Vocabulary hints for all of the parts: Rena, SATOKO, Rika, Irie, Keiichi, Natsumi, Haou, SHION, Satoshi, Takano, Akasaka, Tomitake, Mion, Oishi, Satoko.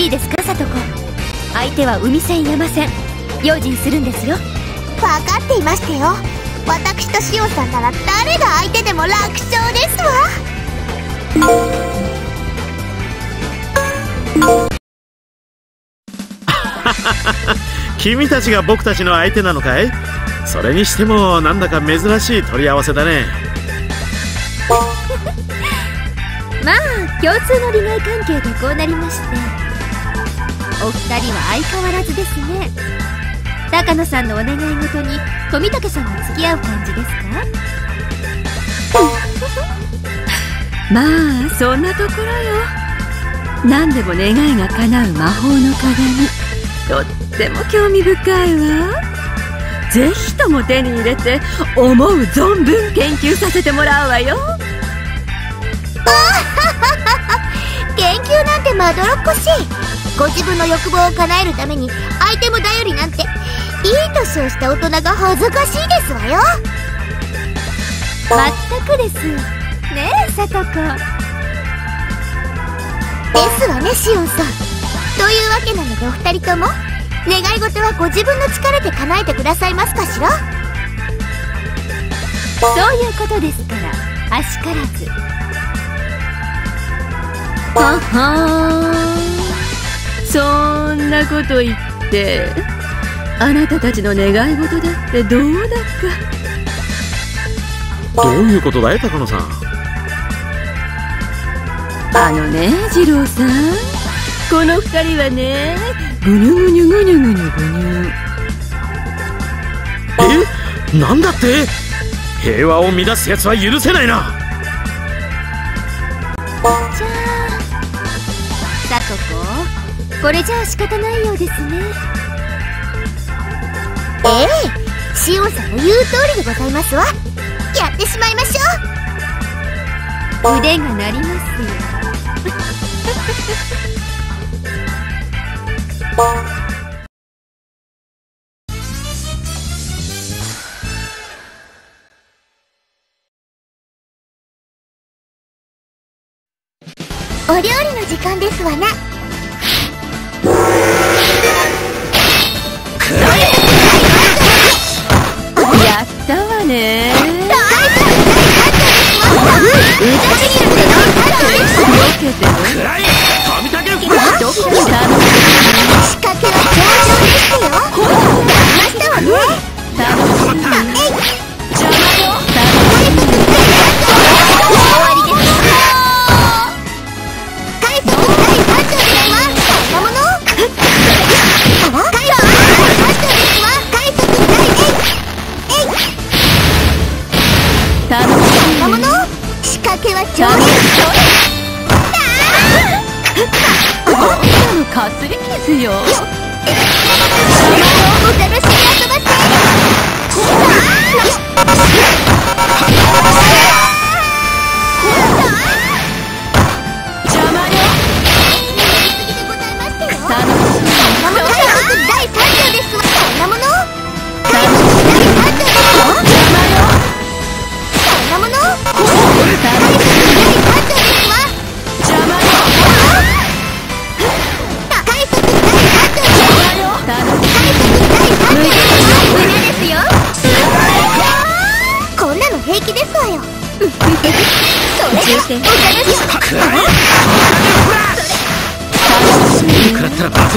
いいですかサトコ。相手は海戦山戦用心するんですよ。分かっていましたよ。私とシオンさんなら誰が相手でも楽勝ですわ。君たちが僕たちの相手なのかい？それにしてもなんだか珍しい取り合わせだね。まあ共通の利害関係でこうなりまして、お二人は相変わらずですね。高野さんのお願い事に富武さんが付き合う感じですか？まあそんなところよ。何でも願いが叶う魔法の鏡、とっても興味深いわ。ぜひとも手に入れて思う存分研究させてもらうわよ。研究なんてまどろっこしい。ご自分の欲望を叶えるために相手も頼りなんて、いい年をした大人が恥ずかしいですわよ。まったくですねえサトコ。ですわねシオンさん。というわけなのでお二人とも願い事はご自分の力で叶えてくださいますかしら。そういうことですからあしからず。ははーん、そんなこと言ってあなたたちの願い事だってどうだか。どういうことだい高野さん。あのね二郎さん、この二人はね、ぐにゅぐにゅぐにゅぐにゅぐにゅ。え？なんだって？平和を乱す奴は許せないな。じゃあ、サトコ、これじゃあ仕方ないようですね。ええ、シオンさんの言う通りでございますわ。やってしまいましょう。腕が鳴りますよ。お料理の時間ですわな。やったわね。それではお楽しみあそばせ。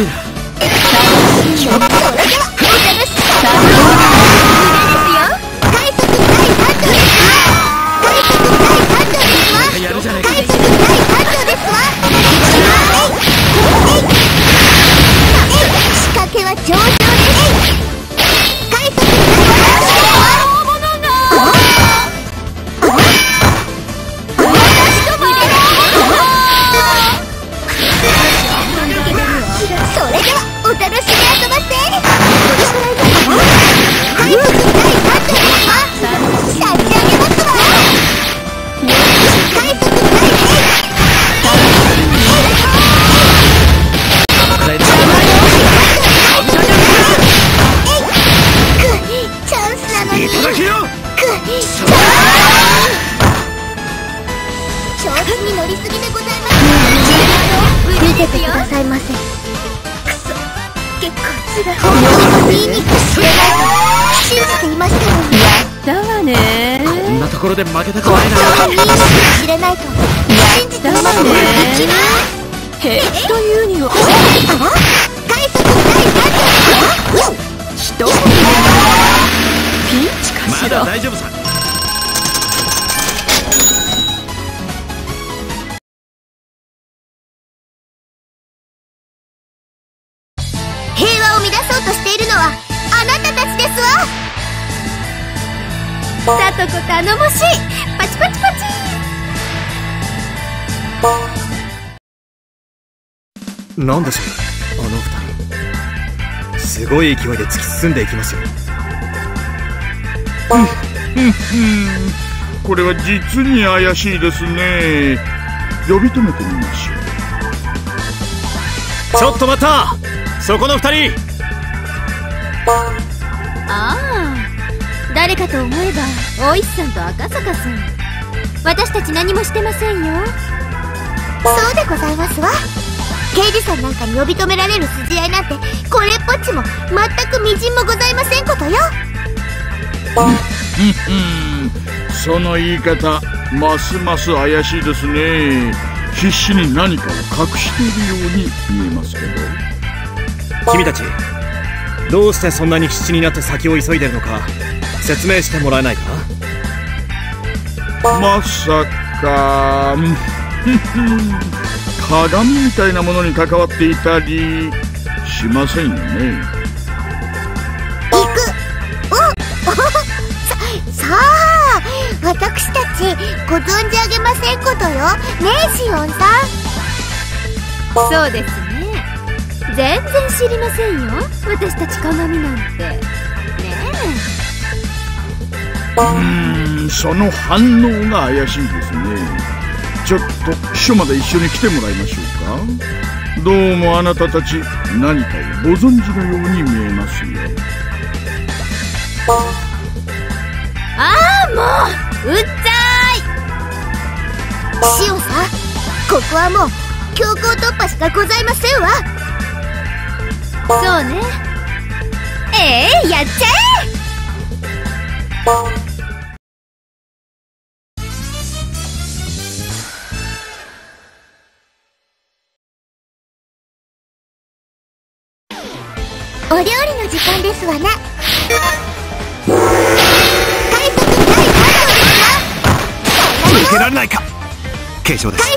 ころで負けたくないな。本当は見えなく知れないと信じてもらうことができない。へっというにはあら返すことないな。人を見るピンチかしら。まだ大丈夫さ。平和を乱そうとしているのはあなたたちですわ。サトコ頼もしい。パチパチパチ。なんでしょうあの二人。すごい勢いで突き進んでいきますよ。これは実に怪しいですね。呼び止めてみましょう。ちょっと待った。そこの二人。ああ。誰かと思えば大石さんと赤坂さん。私たち何もしてませんよ。そうでございますわ。刑事さんなんかに呼び止められる筋合いなんてこれっぽっちも全くみじんもございませんことよ。その言い方ますます怪しいですね。必死に何かを隠しているように見えますけど。君たちどうしてそんなに必死になって先を急いでるのか説明してもらえないか。まさか鏡みたいなものに関わっていたりしませんよね。行くおさあ私たちご存じあげませんことよねえシオンさん。そうですね全然知りませんよ私たち鏡なんてねえ。その反応が怪しいですね。ちょっと署まで一緒に来てもらいましょうか。どうもあなたたち何かをご存知のように見えますよ。ああもううっざーい。シオさんここはもう強行突破しかございませんわ。そうねええー、やっちゃえ。お料理の時間ですわね。受けられないか。軽傷です。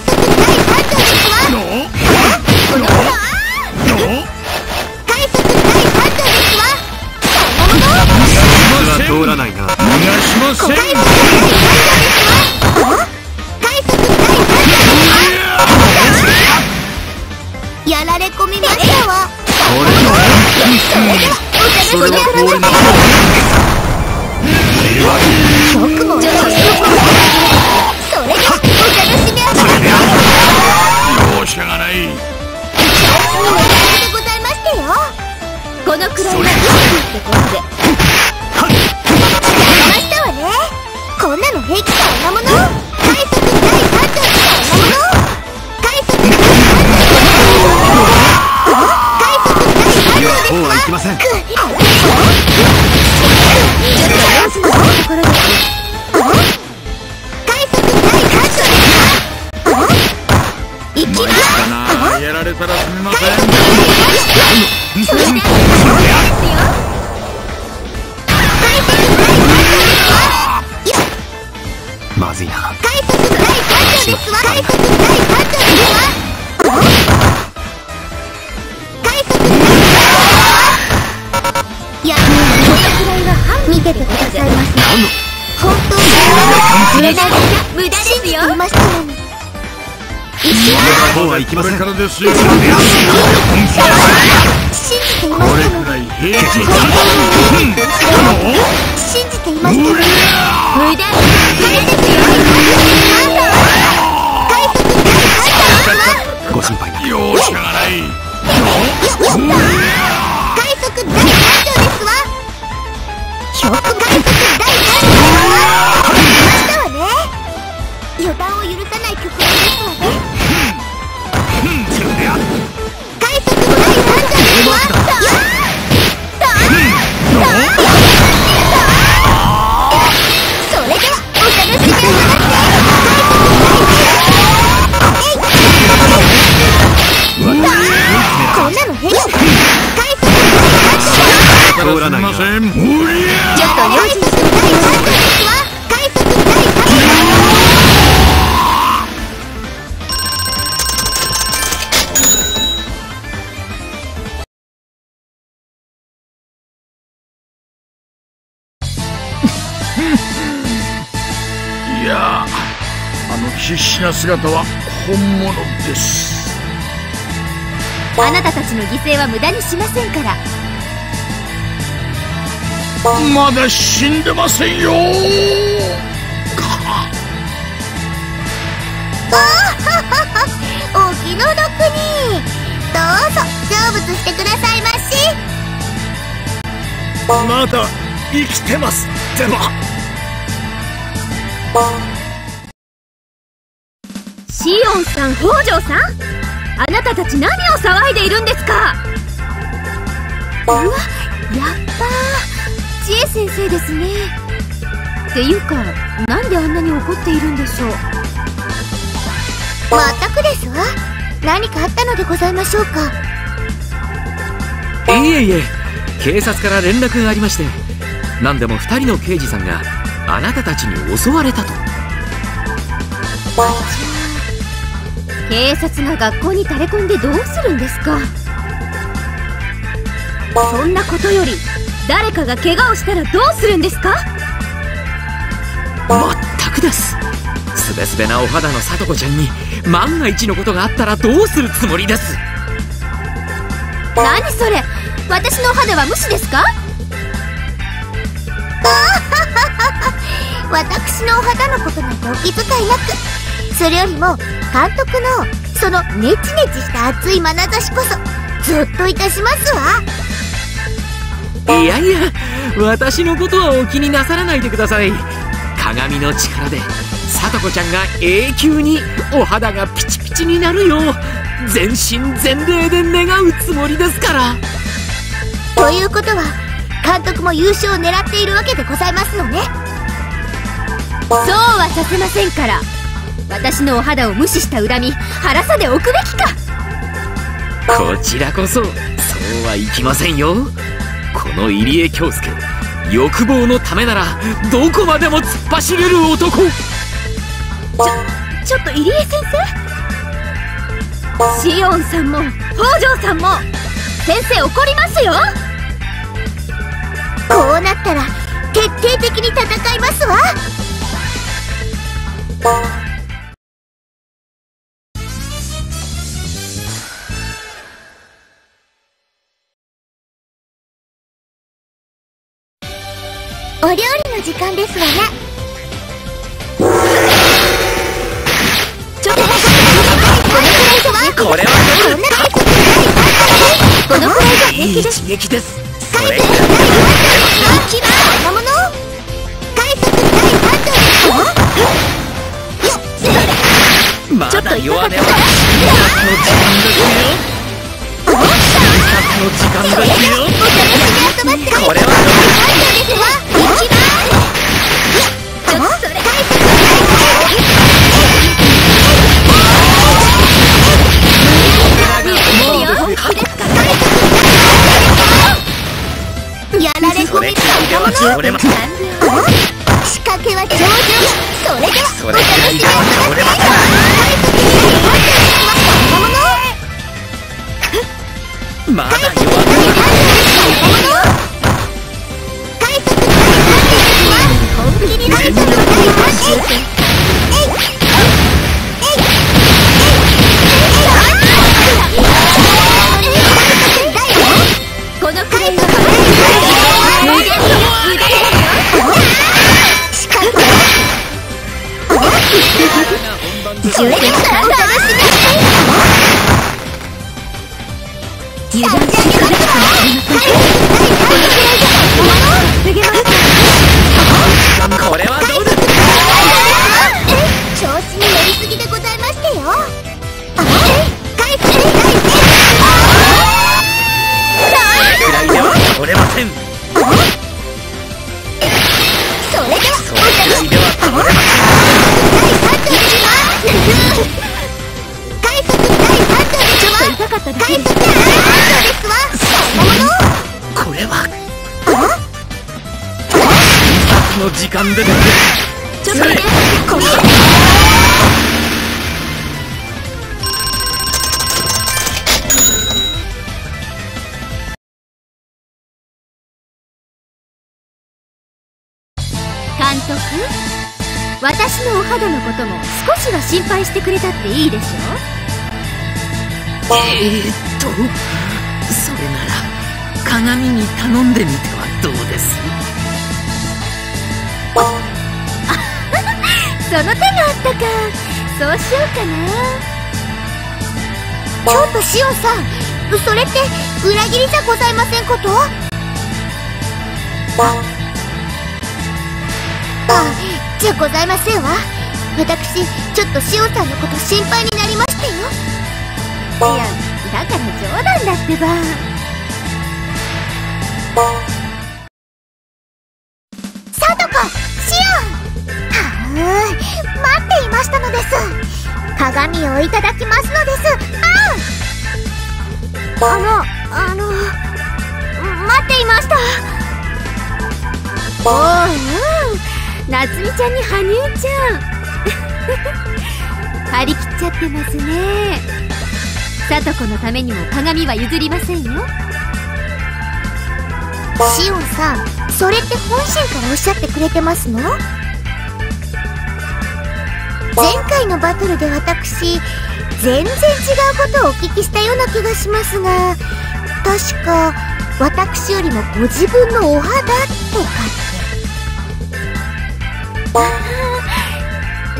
やられ込みましたわ。こんなの平気そんなもの。いきません。やられたらすみません。まずいな。見ててくださいませ。本当に無駄ですよ。ご心配なく。第3弾は出ましたわね。予断を許さない曲ですわね。快速第3弾はそれではお楽しみに。や、あの必死な姿は本物です。あなたたちの犠牲は無駄にしませんから。まだ死んでませんよ。お気の毒に。どうぞ成仏してくださいまし。 まだ生きてます。でもシオンさん、北条さん、あなたたち何を騒いでいるんですか。うわ、やっぱ知恵先生ですね。っていうか、なんであんなに怒っているんでしょう。まったくですわ。何かあったのでございましょうか。いえいえ、 警察から連絡がありまして、何でも2人の刑事さんがあなたたちに襲われたと。警察が学校に垂れ込んでどうするんですか。そんなことより誰かが怪我をしたらどうするんですか。まったくです。すべすべなお肌のSATOKOちゃんに万が一のことがあったらどうするつもりです。何それ、 私のお肌は無視ですか。私のお肌のことなんてお気遣いなく。それよりも監督のそのネチネチした熱い眼差しこそゾッといたしますわ。いやいや、私のことはお気になさらないでください。鏡の力でSATOKOちゃんが永久にお肌がピチピチになるよう全身全霊で願うつもりですから。 ということは監督も優勝を狙っているわけでございますのね。そうはさせませんから。私のお肌を無視した恨み、腹さで置くべきか。こちらこそそうはいきませんよ。この入江恭介、欲望のためならどこまでも突っ走れる男。ちょっと入江先生、シオンさんも北条さんも先生怒りますよ。 こうなったら徹底的に戦いますわ。お料理の時間ですわね。これはいい刺激です。私のお肌のことも少しは心配してくれたっていいでしょ。それなら鏡に頼んでみてはどうです？その手があったか。そうしようかな。ちょっとシオンさん、それって裏切りじゃございませんこと？じゃございませんわ。私ちょっとシオンさんのこと心配になりましたよ。いや、だから冗談だってば。サトコ、シオン、はあ、待っていましたのです。鏡をいただきますのです。待っていました。なつみちゃんに羽生ちゃん張り切っちゃってますね。さとこのためにも鏡は譲りませんよ。シオンさん、それって本心からおっしゃってくれてますの？前回のバトルで私全然違うことをお聞きしたような気がしますが、確か私よりもご自分のお肌とか。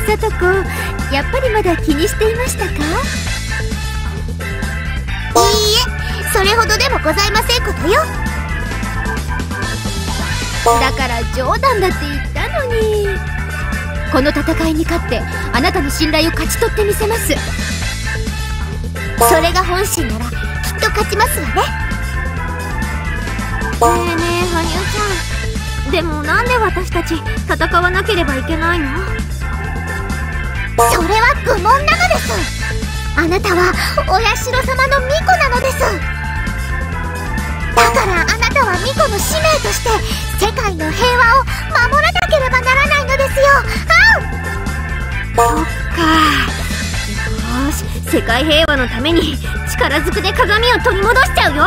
サトコ、やっぱりまだ気にしていましたか？いいえ、それほどでもございませんことよ。だから冗談だって言ったのに。この戦いに勝ってあなたの信頼を勝ち取ってみせます。それが本心ならきっと勝ちますわね。ねえねえ羽生ちゃん、でもなんで私たち戦わなければいけないの？それは愚問なのです。あなたはお社様の巫女なのです。だからあなたは巫女の使命として世界の平和を守らなければならないのですよ。そっか、よし、世界平和のために力ずくで鏡を取り戻しちゃうよ。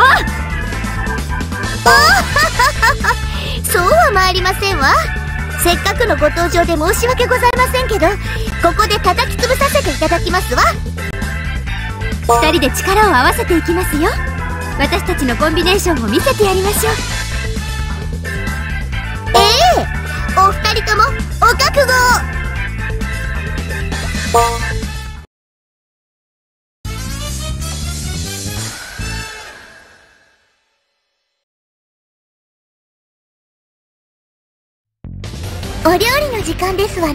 そうは参りませんわ。せっかくのご登場で申し訳ございませんけど、ここで叩き潰させていただきますわ。2人で力を合わせていきますよ。私たちのコンビネーションを見せてやりましょう。お二人ともお覚悟を。お料理の時間ですわね。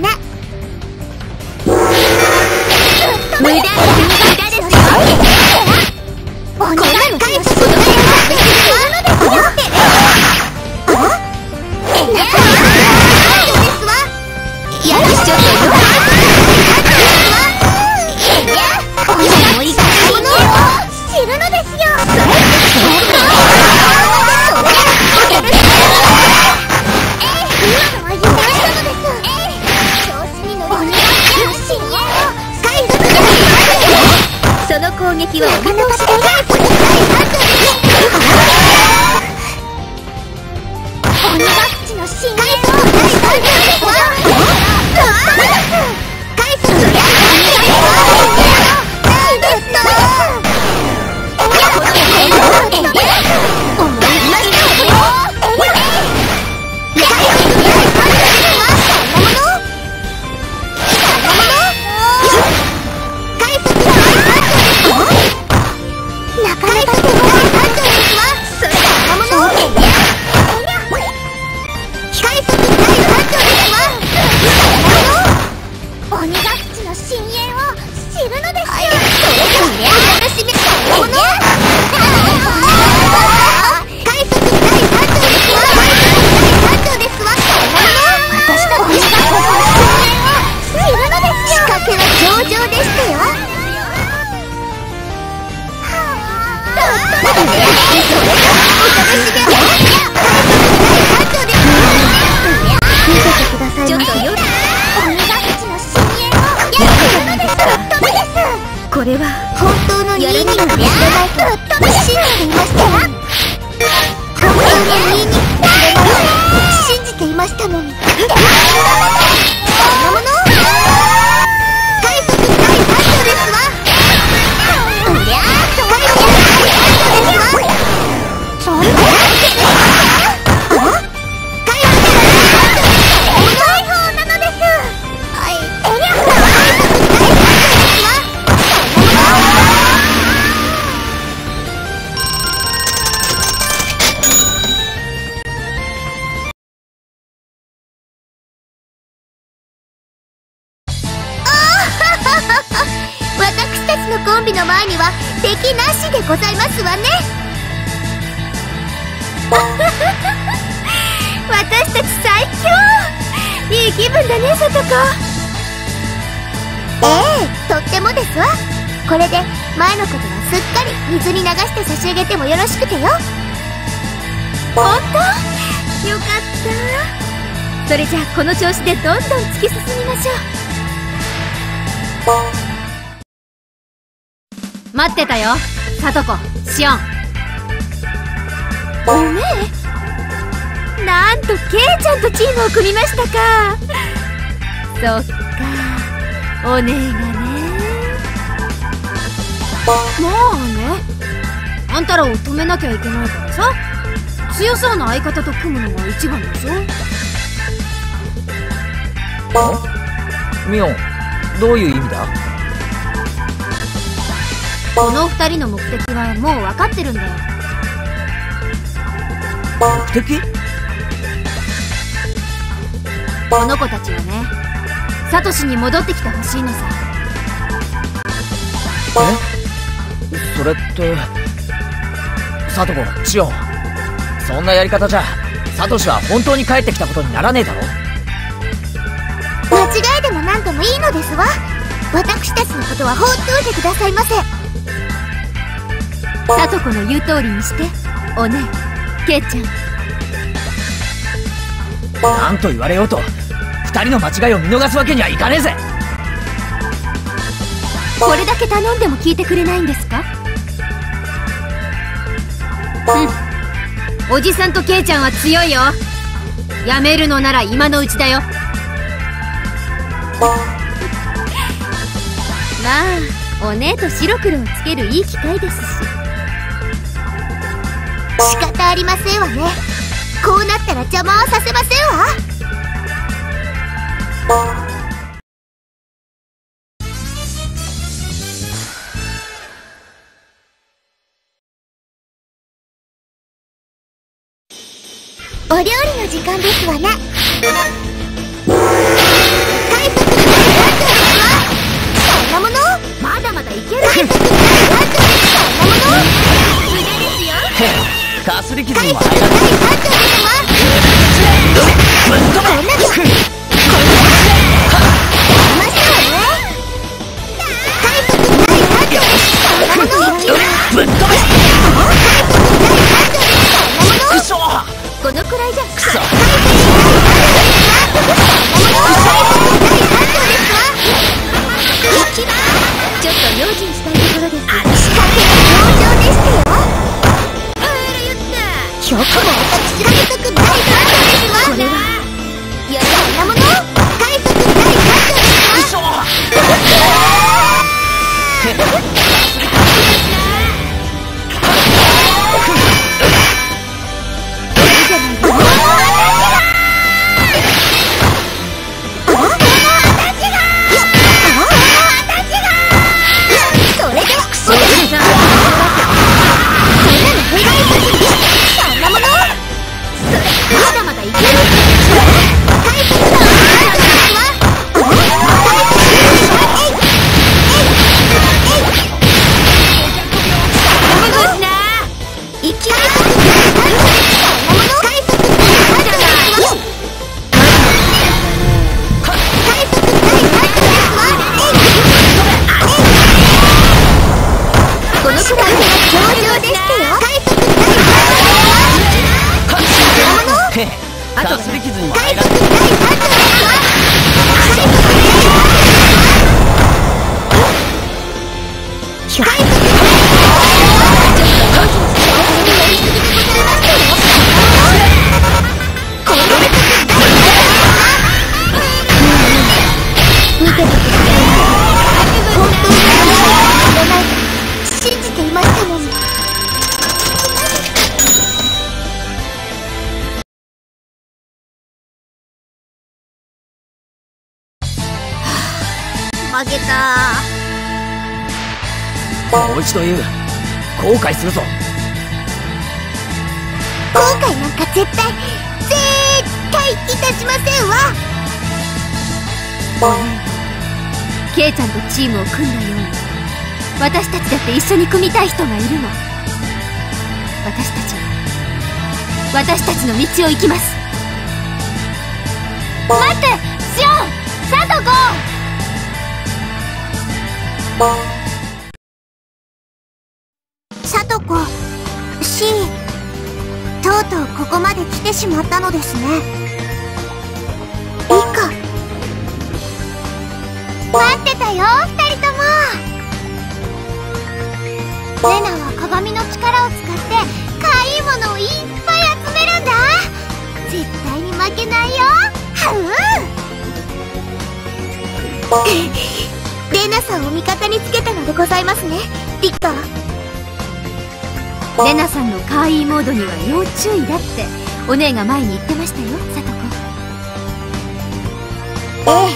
無駄です。お願い返すことがやるのですわ。やらしちゃったよ。おいしいものを知るのですよ。その攻撃はお見逃しでない。鬼バッチの信念を返すの信じていましたのに。そんなもの備の前には敵なしでございますわね。私たち最強、いい気分だねサトコ。ええ、とってもですわ。これで前のことはすっかり水に流して差し上げてもよろしくてよ。本当？よかった。それじゃあこの調子でどんどん突き進みましょう。待ってたよサトコ、シオン。おめえ、なんとケイちゃんとチームを組みましたか。そっか、お姉がね。まあね、あんたらを止めなきゃいけないからさ。強そうな相方と組むのが一番でしょ。ミオン、どういう意味だ？この二人の目的はもう分かってるんだよ。目的？この子たちはね、サトシに戻ってきてほしいのさ。え？それってサトコ、シオン、そんなやり方じゃサトシは本当に帰ってきたことにならねえだろ。間違いでも何でもいいのですわ。私たちのことは放っておいてくださいませ。サトコの言う通りにして、おねえ、ケイちゃん。なんと言われようと二人の間違いを見逃すわけにはいかねえぜ。これだけ頼んでも聞いてくれないんですか？うん、おじさんとケイちゃんは強いよ。やめるのなら今のうちだよ。まあ、お姉と白黒をつけるいい機会ですし。仕方ありませんわね。こうなったら邪魔はさせませんわ。お料理の時間ですわね。海斗君は何とですわ。そんなものまだまだいける。海斗君は何とです。そんなもの無駄ですよ。かすり傷も入らない。海斗君は何とですわ。こんなのもう一度言う、後悔するぞ。後悔なんか絶対いたしませんわ。ケイちゃんとチームを組んだように私たちだって一緒に組みたい人がいるの。私たちは私たちの道を行きます。待って、シオン、サトコ、シー、とうとうここまで来てしまったのですね。リカ、待ってたよ、二人とも。レナは鏡の力を使って可愛いものをいっぱい集めるんだ。絶対に負けないよ。レナさんを味方につけたのでございますね、リカ。レナさんの可愛いモードには要注意だってお姉が前に言ってましたよ、サトコ。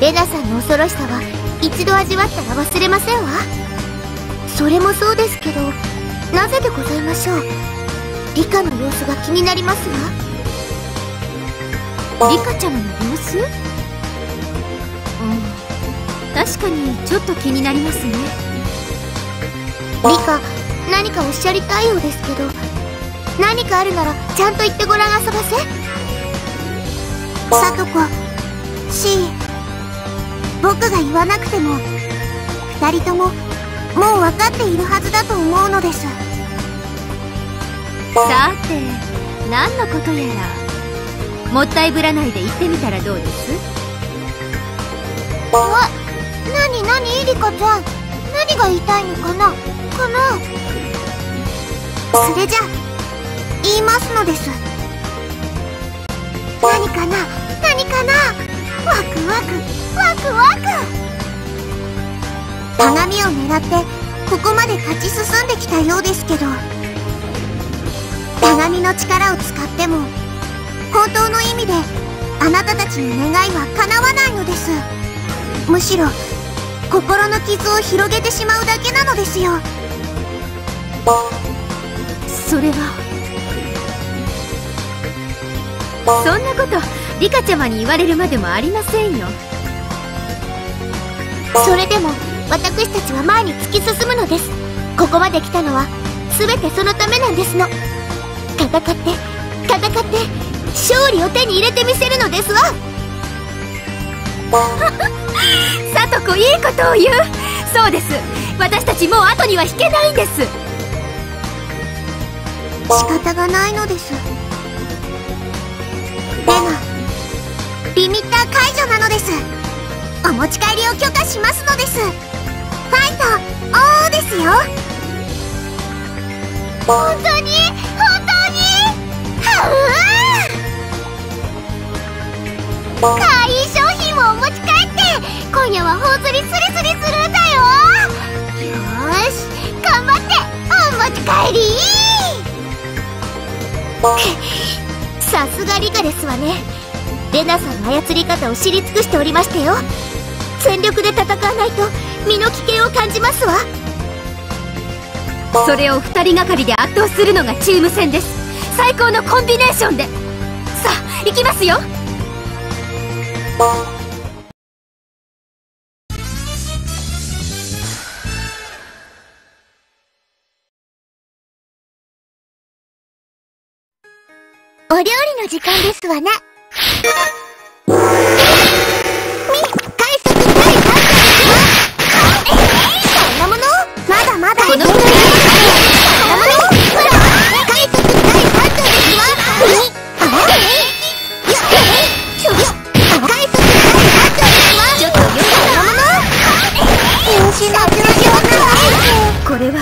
レナさんの恐ろしさは一度味わったら忘れませんわ。それもそうですけど、なぜでございましょう。リカの様子が気になりますわ。リカちゃまの様子？確かにちょっと気になりますね。リカ、何かおっしゃりたいようですけど、何かあるならちゃんと言ってごらんあそばせ。サトコ、シー、僕が言わなくても二人とももう分かっているはずだと思うのです。さて、何のことやら。もったいぶらないで言ってみたらどうです？わっ、なになに、リカちゃん、何が言いたいのかなそれじゃ言いますのです。何かな、何かな、ワクワク、ワクワク。鏡を狙ってここまで勝ち進んできたようですけど、鏡の力を使っても本当の意味であなたたちの願いは叶わないのです。むしろ心の傷を広げてしまうだけなのですよ。それは。そんなことリカちゃまに言われるまでもありませんよ。それでも私たちは前に突き進むのです。ここまで来たのは全てそのためなんですの。戦って戦って勝利を手に入れてみせるのですわ。サトコ、いいことを言う。そうです、私たちもう後には引けないんです。仕方がないのです。レナ、リミッター解除なのです。お持ち帰りを許可しますのです。ファイトオーですよ。本当に本当にかわいい商品をお持ち帰って、今夜は頬ずりスリスリするんだよ。よーし、頑張ってお持ち帰り。さすがリカですわね。レナさんの操り方を知り尽くしておりましたよ。全力で戦わないと身の危険を感じますわ。それを2人がかりで圧倒するのがチーム戦です。最高のコンビネーションで。さあ、行きますよ。お料理の時間ですわね。これは。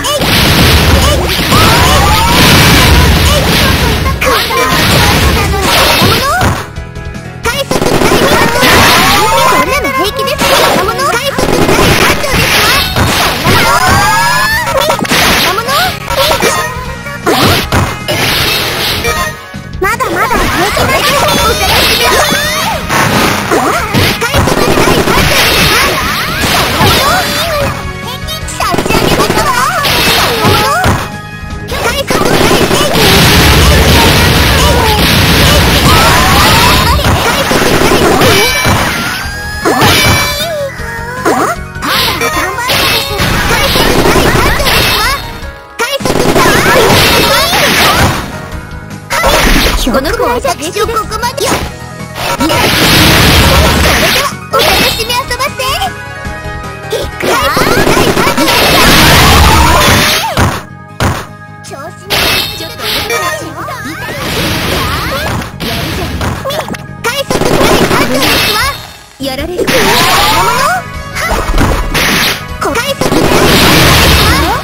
まさかしょここまでよ。それではお楽しみ遊ばせ。いくよ。調子にちょっとお話を。快速第3のやつはやられる。快速第3のやつは。